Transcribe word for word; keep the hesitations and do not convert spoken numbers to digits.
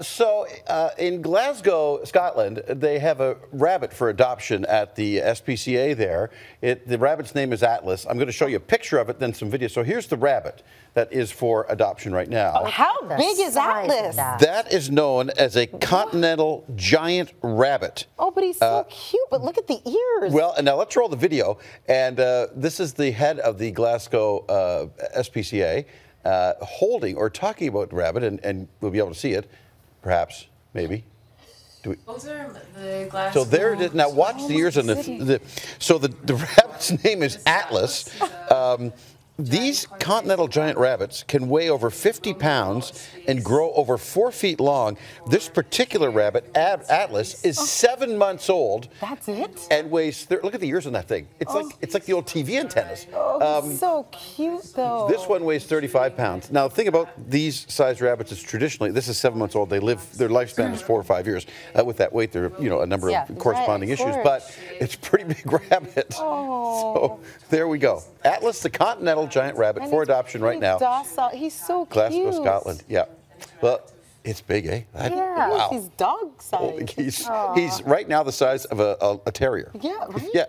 Uh, so uh, in Glasgow, Scotland, they have a rabbit for adoption at the S P C A there. It, the rabbit's name is Atlas. I'm going to show you a picture of it, then some video. So here's the rabbit that is for adoption right now. Oh, how the big is Atlas? That. that is known as a continental giant rabbit. Oh, but he's so uh, cute. But look at the ears. Well, and now let's roll the video. And uh, this is the head of the Glasgow uh, S P C A. Uh, holding or talking about rabbit, and, and we'll be able to see it, perhaps, maybe. Do we? Those are the glass. So there it is. Now watch oh, the ears and the, the. So the the rabbit's name is Atlas. Um, these continental giant rabbits can weigh over fifty pounds and grow over four feet long. This particular rabbit, Ad, Atlas, is seven months old. That's it. And weighs. Look at the ears on that thing. It's oh. like it's like the old T V antennas. Oh, um, so cute though. This one weighs thirty-five pounds. Now, the thing about these size rabbits is traditionally this is seven months old. They live their lifespan is four or five years. Uh, with that weight, there are you know a number of yeah, corresponding right, of issues. But it's a pretty big rabbit. Oh. So there we go. Atlas, the continental giant rabbit and for adoption right now. Docile. He's so cute. Glasgow, Scotland. Yeah. Well, it's big, eh? That, yeah. Wow. He's dog size. He's, he's right now the size of a, a, a terrier. Yeah. Right? Yeah.